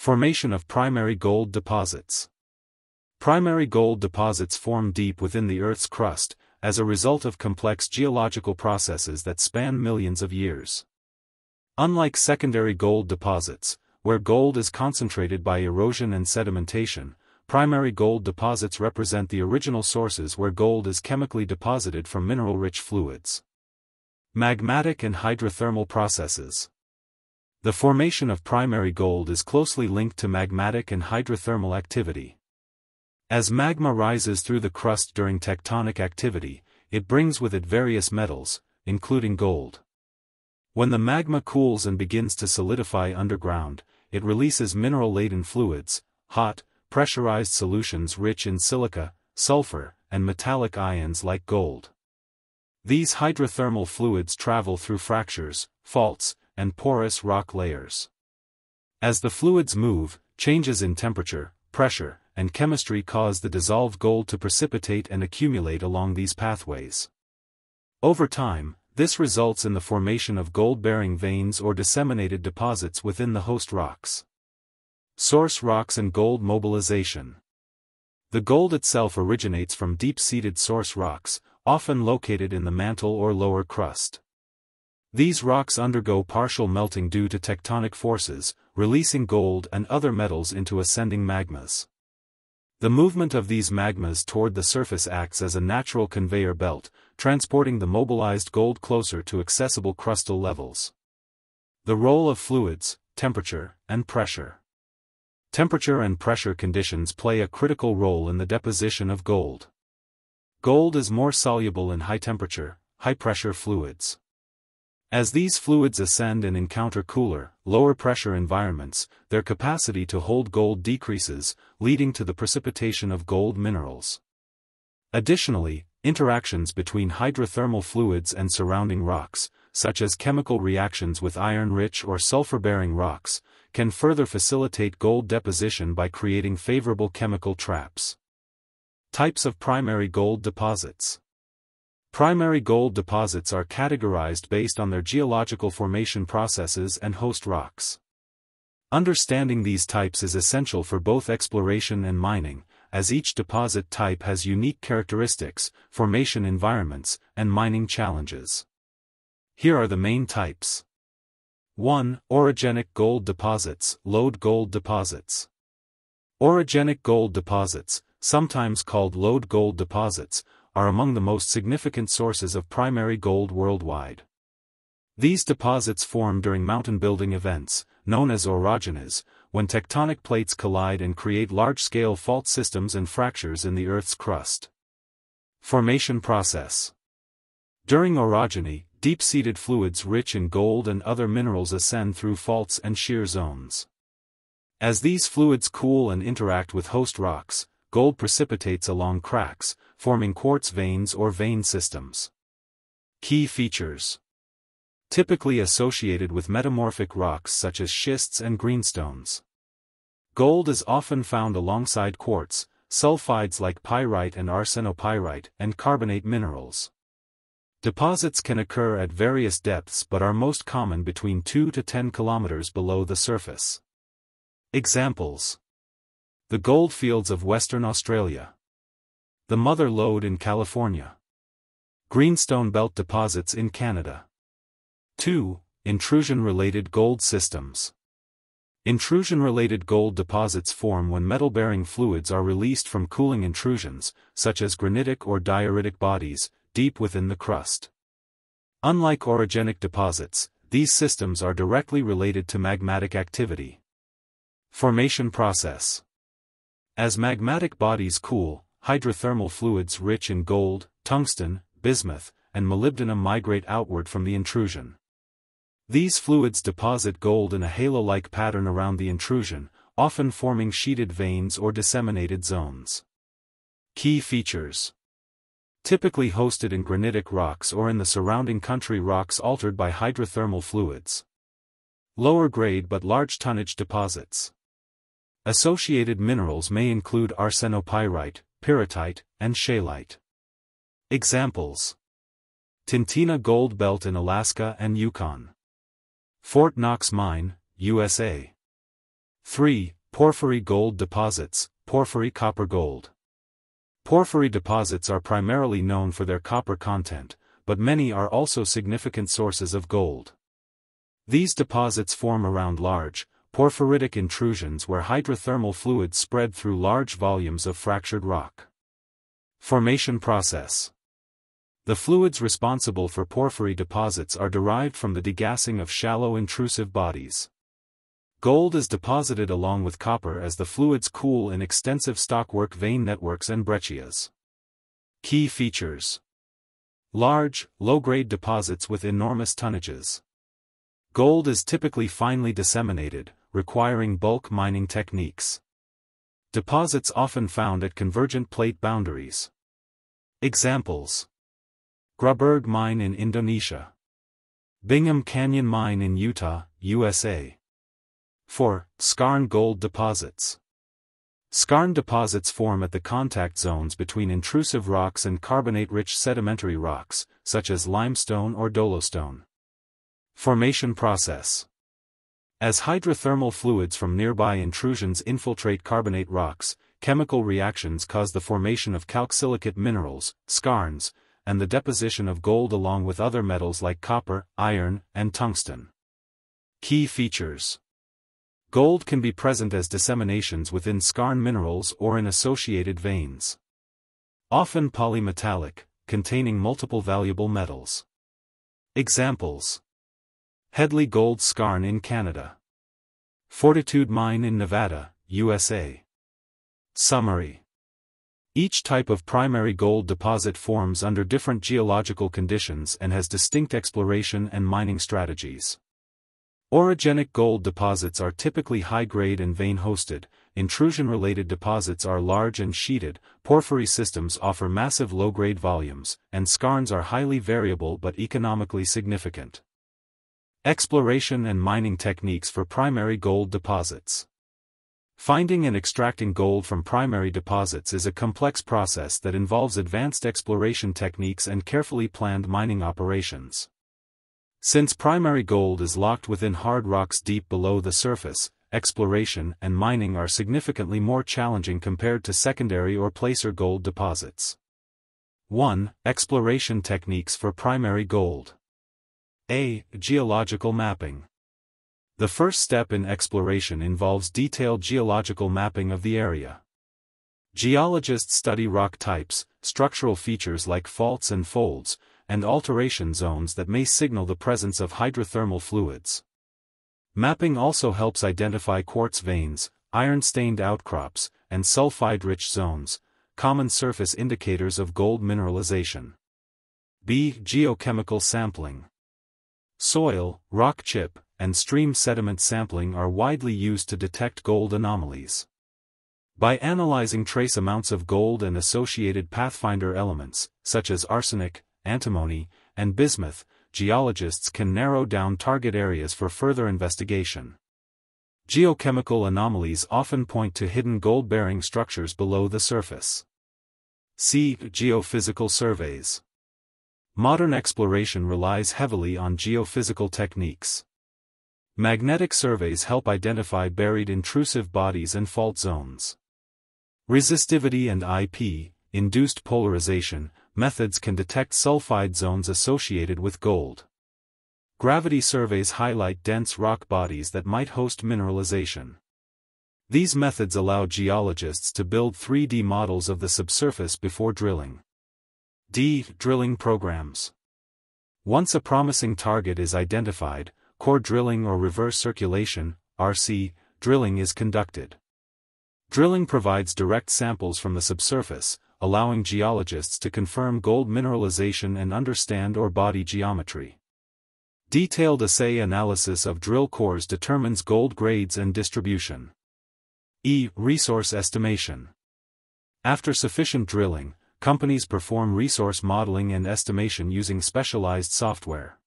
Formation of primary gold deposits. Primary gold deposits form deep within the Earth's crust, as a result of complex geological processes that span millions of years. Unlike secondary gold deposits, where gold is concentrated by erosion and sedimentation, primary gold deposits represent the original sources where gold is chemically deposited from mineral-rich fluids. Magmatic and hydrothermal processes. The formation of primary gold is closely linked to magmatic and hydrothermal activity. As magma rises through the crust during tectonic activity, it brings with it various metals, including gold. When the magma cools and begins to solidify underground, it releases mineral-laden fluids, hot, pressurized solutions rich in silica, sulfur, and metallic ions like gold. These hydrothermal fluids travel through fractures, faults, and porous rock layers. As the fluids move, changes in temperature, pressure, and chemistry cause the dissolved gold to precipitate and accumulate along these pathways. Over time, this results in the formation of gold-bearing veins or disseminated deposits within the host rocks. Source rocks and gold mobilization. The gold itself originates from deep-seated source rocks, often located in the mantle or lower crust. These rocks undergo partial melting due to tectonic forces, releasing gold and other metals into ascending magmas. The movement of these magmas toward the surface acts as a natural conveyor belt, transporting the mobilized gold closer to accessible crustal levels. The role of fluids, temperature, and pressure. Temperature and pressure conditions play a critical role in the deposition of gold. Gold is more soluble in high-temperature, high-pressure fluids. As these fluids ascend and encounter cooler, lower-pressure environments, their capacity to hold gold decreases, leading to the precipitation of gold minerals. Additionally, interactions between hydrothermal fluids and surrounding rocks, such as chemical reactions with iron-rich or sulfur-bearing rocks, can further facilitate gold deposition by creating favorable chemical traps. Types of primary gold deposits. Primary gold deposits are categorized based on their geological formation processes and host rocks. Understanding these types is essential for both exploration and mining, as each deposit type has unique characteristics, formation environments, and mining challenges. Here are the main types. 1. Orogenic gold deposits, lode gold deposits. Orogenic gold deposits, sometimes called lode gold deposits, are among the most significant sources of primary gold worldwide. These deposits form during mountain building events, known as orogenes, when tectonic plates collide and create large-scale fault systems and fractures in the Earth's crust. Formation process. During orogeny, deep-seated fluids rich in gold and other minerals ascend through faults and shear zones. As these fluids cool and interact with host rocks, gold precipitates along cracks, forming quartz veins or vein systems. Key features. Typically associated with metamorphic rocks such as schists and greenstones. Gold is often found alongside quartz, sulfides like pyrite and arsenopyrite, and carbonate minerals. Deposits can occur at various depths but are most common between 2 to 10 kilometers below the surface. Examples. The gold fields of Western Australia. The Mother Lode in California. Greenstone belt deposits in Canada. 2. Intrusion-related gold systems. Intrusion-related gold deposits form when metal-bearing fluids are released from cooling intrusions, such as granitic or dioritic bodies, deep within the crust. Unlike orogenic deposits, these systems are directly related to magmatic activity. Formation process. As magmatic bodies cool, hydrothermal fluids rich in gold, tungsten, bismuth, and molybdenum migrate outward from the intrusion. These fluids deposit gold in a halo-like pattern around the intrusion, often forming sheeted veins or disseminated zones. Key features. Typically hosted in granitic rocks or in the surrounding country rocks altered by hydrothermal fluids. Lower grade but large tonnage deposits. Associated minerals may include arsenopyrite, pyrrhotite, and scheelite. Examples. Tintina Gold Belt in Alaska and Yukon. Fort Knox Mine, USA. 3. Porphyry gold deposits, porphyry copper gold. Porphyry deposits are primarily known for their copper content, but many are also significant sources of gold. These deposits form around large, porphyritic intrusions where hydrothermal fluids spread through large volumes of fractured rock. Formation process. The fluids responsible for porphyry deposits are derived from the degassing of shallow intrusive bodies. Gold is deposited along with copper as the fluids cool in extensive stockwork vein networks and breccias. Key features. Large, low-grade deposits with enormous tonnages. Gold is typically finely disseminated, requiring bulk mining techniques. Deposits often found at convergent plate boundaries. Examples. Grabberg Mine in Indonesia. Bingham Canyon Mine in Utah, USA. 4. Skarn gold deposits. Skarn deposits form at the contact zones between intrusive rocks and carbonate-rich sedimentary rocks, such as limestone or dolostone. Formation process. As hydrothermal fluids from nearby intrusions infiltrate carbonate rocks, chemical reactions cause the formation of calcsilicate minerals, skarns, and the deposition of gold along with other metals like copper, iron, and tungsten. Key features. Gold can be present as disseminations within skarn minerals or in associated veins. Often polymetallic, containing multiple valuable metals. Examples. Headley Gold Skarn in Canada. Fortitude Mine in Nevada, USA. Summary. Each type of primary gold deposit forms under different geological conditions and has distinct exploration and mining strategies. Orogenic gold deposits are typically high-grade and vein-hosted, intrusion-related deposits are large and sheeted, porphyry systems offer massive low-grade volumes, and skarns are highly variable but economically significant. Exploration and mining techniques for primary gold deposits. Finding and extracting gold from primary deposits is a complex process that involves advanced exploration techniques and carefully planned mining operations. Since primary gold is locked within hard rocks deep below the surface, exploration and mining are significantly more challenging compared to secondary or placer gold deposits. 1. Exploration techniques for primary gold. A. Geological mapping. The first step in exploration involves detailed geological mapping of the area. Geologists study rock types, structural features like faults and folds, and alteration zones that may signal the presence of hydrothermal fluids. Mapping also helps identify quartz veins, iron-stained outcrops, and sulfide-rich zones, common surface indicators of gold mineralization. B. Geochemical sampling. Soil, rock chip, and stream sediment sampling are widely used to detect gold anomalies. By analyzing trace amounts of gold and associated pathfinder elements, such as arsenic, antimony, and bismuth, geologists can narrow down target areas for further investigation. Geochemical anomalies often point to hidden gold-bearing structures below the surface. C. Geophysical surveys. Modern exploration relies heavily on geophysical techniques. Magnetic surveys help identify buried intrusive bodies and fault zones. Resistivity and IP, induced polarization, methods can detect sulfide zones associated with gold. Gravity surveys highlight dense rock bodies that might host mineralization. These methods allow geologists to build 3D models of the subsurface before drilling. D. Drilling programs. Once a promising target is identified, core drilling or reverse circulation (RC) drilling is conducted. Drilling provides direct samples from the subsurface, allowing geologists to confirm gold mineralization and understand ore body geometry. Detailed assay analysis of drill cores determines gold grades and distribution. E. Resource estimation. After sufficient drilling, companies perform resource modeling and estimation using specialized software.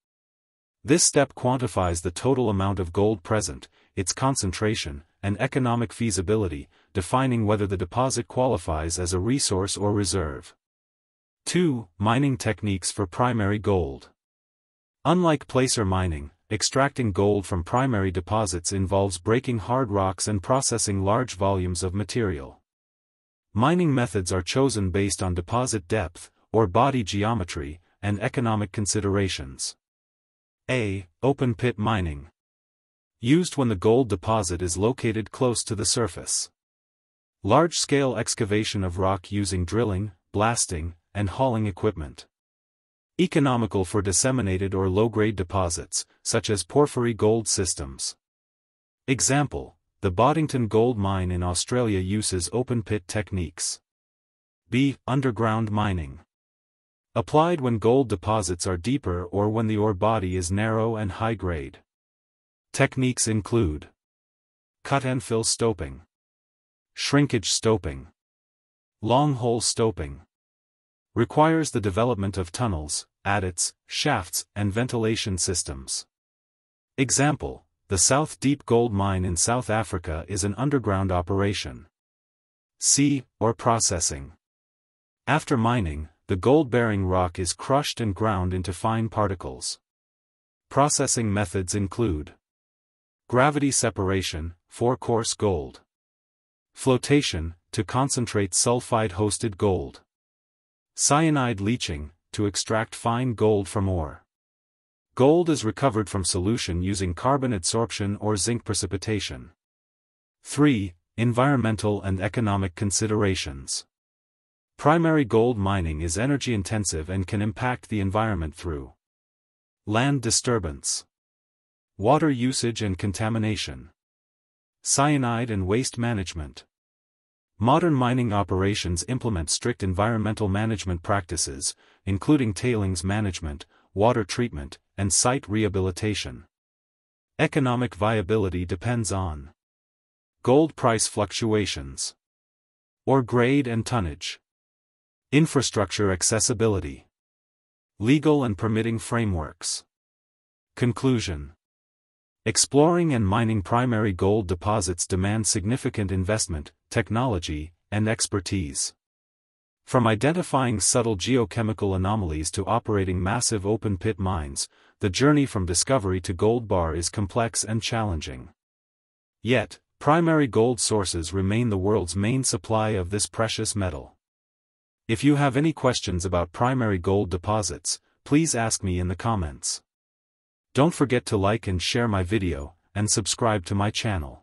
This step quantifies the total amount of gold present, its concentration, and economic feasibility, defining whether the deposit qualifies as a resource or reserve. 2. Mining techniques for primary gold. Unlike placer mining, extracting gold from primary deposits involves breaking hard rocks and processing large volumes of material. Mining methods are chosen based on deposit depth, or body geometry, and economic considerations. A. Open pit mining. Used when the gold deposit is located close to the surface. Large-scale excavation of rock using drilling, blasting, and hauling equipment. Economical for disseminated or low-grade deposits, such as porphyry gold systems. Example, the Boddington Gold Mine in Australia uses open-pit techniques. B. Underground mining. Applied when gold deposits are deeper or when the ore body is narrow and high-grade. Techniques include cut-and-fill stoping, shrinkage stoping, long-hole stoping. Requires the development of tunnels, adits, shafts, and ventilation systems. Example, the South Deep Gold Mine in South Africa is an underground operation. C. Ore processing. After mining, the gold-bearing rock is crushed and ground into fine particles. Processing methods include gravity separation, for coarse gold. Flotation, to concentrate sulfide-hosted gold. Cyanide leaching, to extract fine gold from ore. Gold is recovered from solution using carbon adsorption or zinc precipitation. 3. Environmental and economic considerations. Primary gold mining is energy-intensive and can impact the environment through land disturbance, water usage and contamination, cyanide and waste management. Modern mining operations implement strict environmental management practices, including tailings management, water treatment, and site rehabilitation. Economic viability depends on gold price fluctuations, ore grade and tonnage, infrastructure accessibility, legal and permitting frameworks. Conclusion. Exploring and mining primary gold deposits demand significant investment, technology, and expertise. From identifying subtle geochemical anomalies to operating massive open-pit mines, the journey from discovery to gold bar is complex and challenging. Yet, primary gold sources remain the world's main supply of this precious metal. If you have any questions about primary gold deposits, please ask me in the comments. Don't forget to like and share my video, and subscribe to my channel.